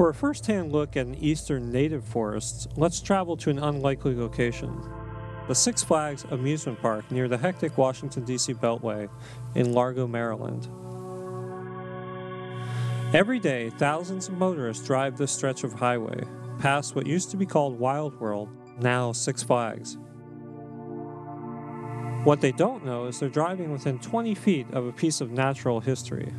For a first-hand look at an eastern native forest, let's travel to an unlikely location, the Six Flags Amusement Park near the hectic Washington, D.C. Beltway in Largo, Maryland. Every day, thousands of motorists drive this stretch of highway, past what used to be called Wild World, now Six Flags. What they don't know is they're driving within 20 feet of a piece of natural history.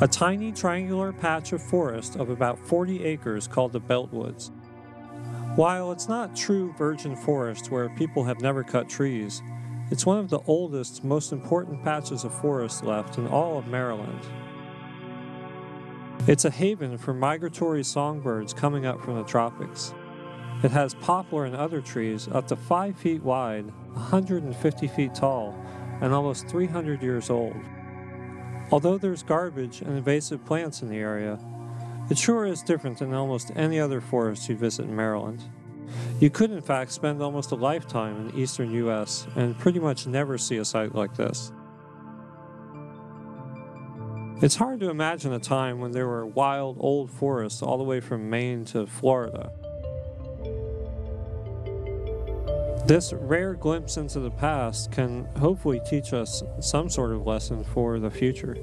A tiny triangular patch of forest of about 40 acres called the Beltwoods. While it's not true virgin forest where people have never cut trees, it's one of the oldest, most important patches of forest left in all of Maryland. It's a haven for migratory songbirds coming up from the tropics. It has poplar and other trees up to 5 feet wide, 150 feet tall, and almost 300 years old. Although there's garbage and invasive plants in the area, it sure is different than almost any other forest you visit in Maryland. You could, in fact, spend almost a lifetime in the eastern U.S. and pretty much never see a site like this. It's hard to imagine a time when there were wild, old forests all the way from Maine to Florida. This rare glimpse into the past can hopefully teach us some sort of lesson for the future.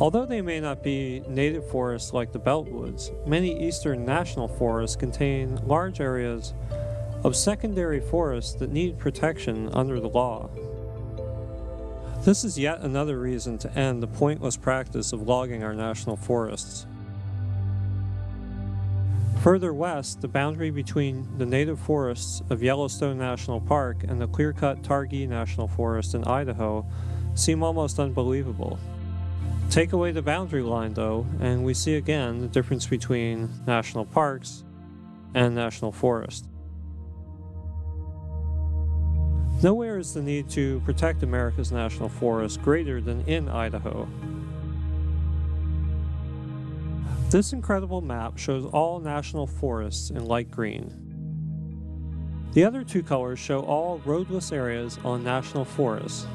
Although they may not be native forests like the Beltwoods, many eastern national forests contain large areas of secondary forests that need protection under the law. This is yet another reason to end the pointless practice of logging our national forests. Further west, the boundary between the native forests of Yellowstone National Park and the clear-cut Targhee National Forest in Idaho seem almost unbelievable. Take away the boundary line, though, and we see again the difference between national parks and national forests. Nowhere is the need to protect America's national forests greater than in Idaho. This incredible map shows all national forests in light green. The other two colors show all roadless areas on national forests,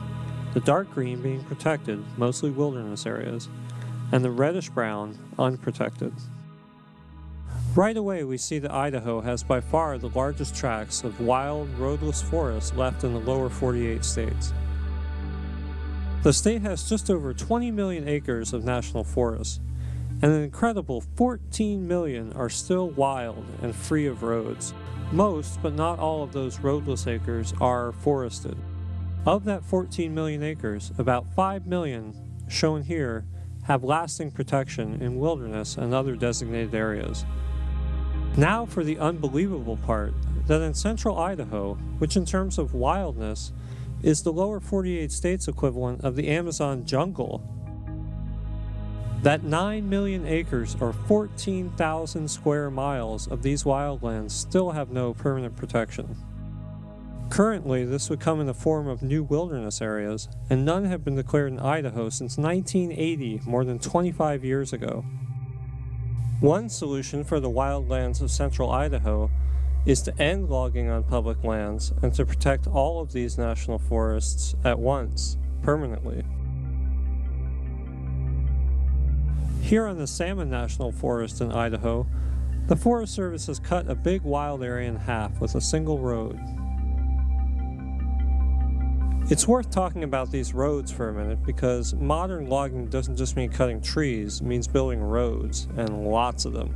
the dark green being protected, mostly wilderness areas, and the reddish-brown unprotected. Right away we see that Idaho has by far the largest tracts of wild, roadless forests left in the lower 48 states. The state has just over 20 million acres of national forests, and an incredible 14 million are still wild and free of roads. Most, but not all of those roadless acres are forested. Of that 14 million acres, about 5 million, shown here, have lasting protection in wilderness and other designated areas. Now for the unbelievable part, that in central Idaho, which in terms of wildness, is the lower 48 states equivalent of the Amazon jungle, that 9 million acres or 14,000 square miles of these wildlands still have no permanent protection. Currently, this would come in the form of new wilderness areas, and none have been declared in Idaho since 1980, more than 25 years ago. One solution for the wildlands of central Idaho is to end logging on public lands and to protect all of these national forests at once, permanently. Here on the Salmon National Forest in Idaho, the Forest Service has cut a big wild area in half with a single road. It's worth talking about these roads for a minute because modern logging doesn't just mean cutting trees, it means building roads, and lots of them.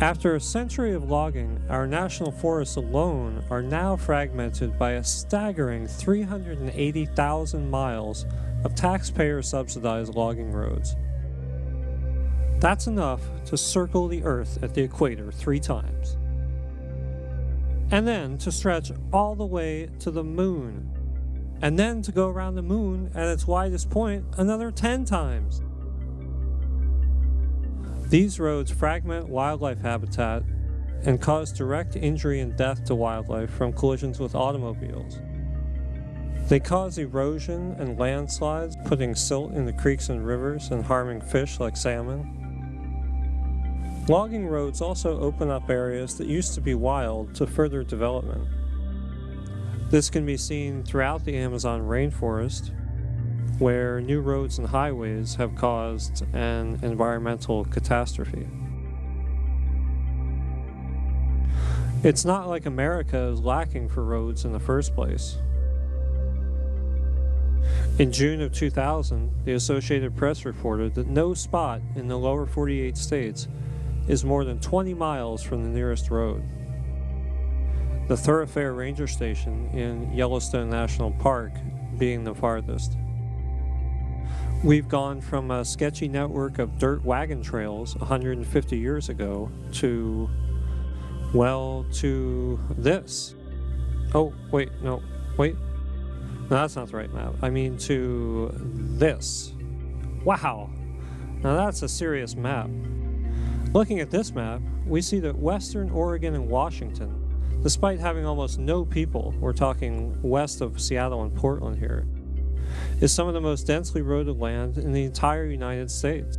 After a century of logging, our national forests alone are now fragmented by a staggering 380,000 miles of taxpayer-subsidized logging roads. That's enough to circle the Earth at the equator 3 times. And then to stretch all the way to the moon. And then to go around the moon at its widest point another 10 times. These roads fragment wildlife habitat and cause direct injury and death to wildlife from collisions with automobiles. They cause erosion and landslides, putting silt in the creeks and rivers and harming fish like salmon. Logging roads also open up areas that used to be wild to further development. This can be seen throughout the Amazon rainforest, where new roads and highways have caused an environmental catastrophe. It's not like America is lacking for roads in the first place. In June of 2000, the Associated Press reported that no spot in the lower 48 states is more than 20 miles from the nearest road. The Thoroughfare Ranger Station in Yellowstone National Park being the farthest. We've gone from a sketchy network of dirt wagon trails 150 years ago to, well, to this. Oh, wait, no, wait. No, that's not the right map. I mean to this. Wow! Now that's a serious map. Looking at this map, we see that western Oregon and Washington, despite having almost no people, we're talking west of Seattle and Portland here, is some of the most densely roaded land in the entire United States.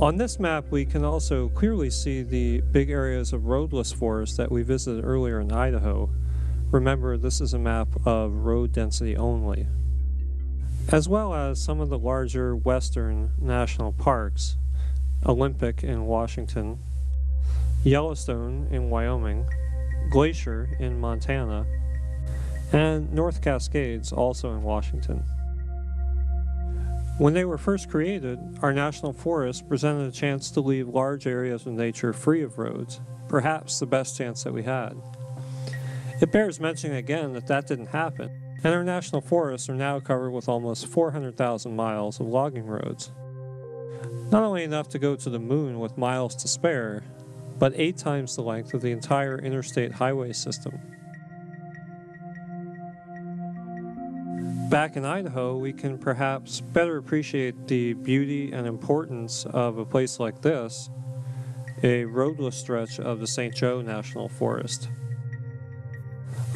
On this map, we can also clearly see the big areas of roadless forest that we visited earlier in Idaho. Remember, this is a map of road density only, as well as some of the larger western national parks, Olympic in Washington, Yellowstone in Wyoming, Glacier in Montana, and North Cascades, also in Washington. When they were first created, our national forests presented a chance to leave large areas of nature free of roads, perhaps the best chance that we had. It bears mentioning again that that didn't happen, and our national forests are now covered with almost 400,000 miles of logging roads. Not only enough to go to the moon with miles to spare, but 8 times the length of the entire interstate highway system. Back in Idaho, we can perhaps better appreciate the beauty and importance of a place like this, a roadless stretch of the St. Joe National Forest.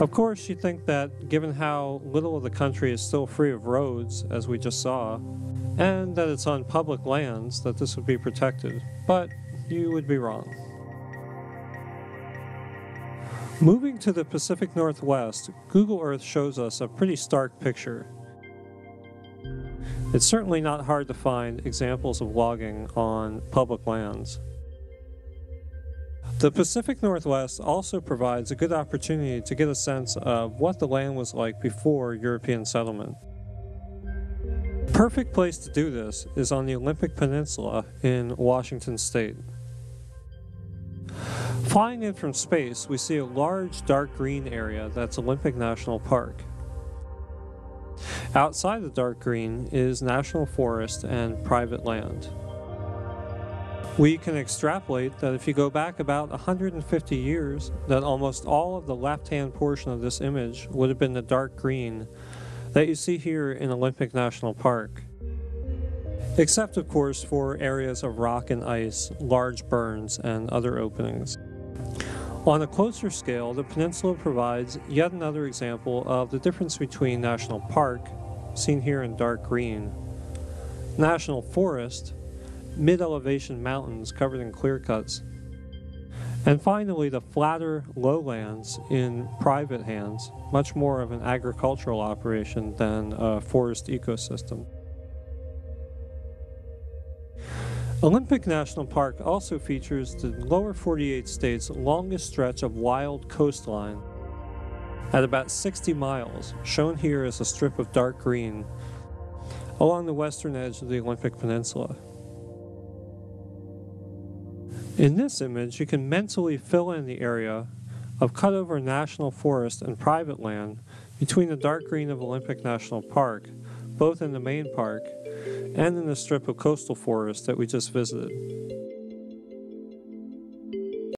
Of course, you'd think that given how little of the country is still free of roads, as we just saw, and that it's on public lands, that this would be protected, but you would be wrong. Moving to the Pacific Northwest, Google Earth shows us a pretty stark picture. It's certainly not hard to find examples of logging on public lands. The Pacific Northwest also provides a good opportunity to get a sense of what the land was like before European settlement. The perfect place to do this is on the Olympic Peninsula in Washington state. Flying in from space, we see a large dark green area that's Olympic National Park. Outside the dark green is national forest and private land. We can extrapolate that if you go back about 150 years, that almost all of the left-hand portion of this image would have been the dark green that you see here in Olympic National Park. Except, of course, for areas of rock and ice, large burns, and other openings. On a closer scale, the peninsula provides yet another example of the difference between national park, seen here in dark green, national forest, mid-elevation mountains covered in clear-cuts, and finally the flatter lowlands in private hands, much more of an agricultural operation than a forest ecosystem. Olympic National Park also features the lower 48 states' longest stretch of wild coastline at about 60 miles, shown here as a strip of dark green, along the western edge of the Olympic Peninsula. In this image, you can mentally fill in the area of cutover national forest and private land between the dark green of Olympic National Park, both in the main park and in the strip of coastal forest that we just visited.